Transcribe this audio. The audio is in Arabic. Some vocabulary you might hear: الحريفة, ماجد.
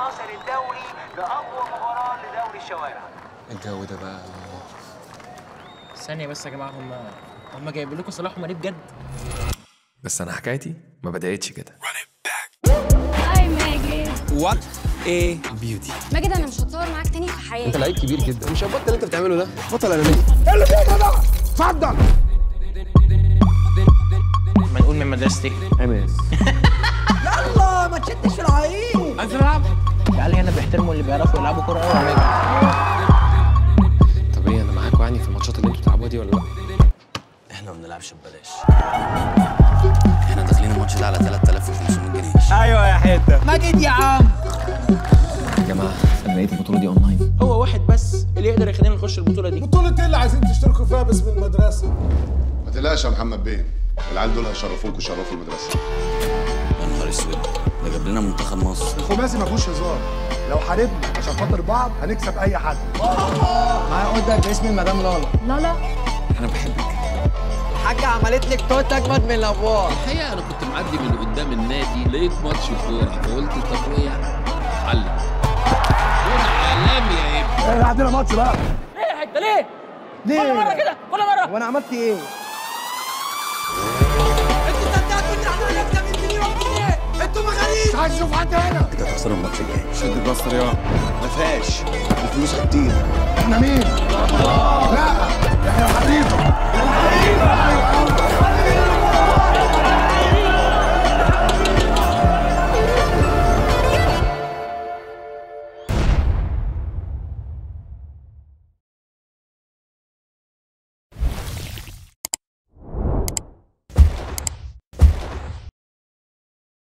12 الدوري لأقوى مباراة لدوري الشوارع. الجو ده بقى ثانية بس يا جماعة، هم جايبين لكم صلاح وماني بجد؟ بس أنا حكايتي ما بدأتش كده. هاي ماجد. وات ايه بيوتي. ماجد أنا مش هتصور معاك تاني في حياتي. أنت لعيب كبير جدا، مش هتبطل اللي أنت بتعمله ده، بطل أنا ماجد. إيه اللي فيها ده؟ اتفضل. ما نقول من مدرستي MS. يلا ما تشدش في العيون. عايز نلعب؟ العيال هنا بيحترموا اللي بيعرفوا يلعبوا كورة أوي يا ماجد. طب إيه أنا معاكوا يعني في الماتشات اللي أنتوا بتلعبوها دي ولا لأ؟ إحنا ما بنلعبش ببلاش. إحنا داخلين الماتش ده على 3500 جنيه. أيوه يا حتة. ماجد يا عم. يا جماعة أنا لقيت البطولة دي أونلاين. هو واحد بس اللي يقدر يخلينا نخش البطولة دي. بطولة إيه اللي عايزين تشتركوا فيها باسم المدرسة؟ ما تقلقش يا محمد بيه، العيال دول هيشرفوكوا شرف المدرسة. يا نهار اسود، ده جاب لنا منتخب مصر. الخماسي ما فيهوش هزار، لو حاربنا عشان خاطر بعض هنكسب أي حد. معايا عقدة باسم المدام لالا. لالا؟ أنا بحبك. الحاجة عملت لك توت أجمد من الأبواب. الحقيقة أنا كنت معدي من قدام النادي، لقيت ماتش كورة، فقلت طب إيه حل. دول عالمي يا ابني. إحنا عندنا ماتش بقى. ليه يا حتة ليه؟ كل مرة كده، كل مرة. وأنا عملت إيه؟ انتوا مغاريب، مش عايز اشوف حد هنا. انت هتخسر الماتش الجاي. شد البصر يابا، ما فيهاش، الفلوس هتطير. احنا مين؟ لا احنا الحريفه.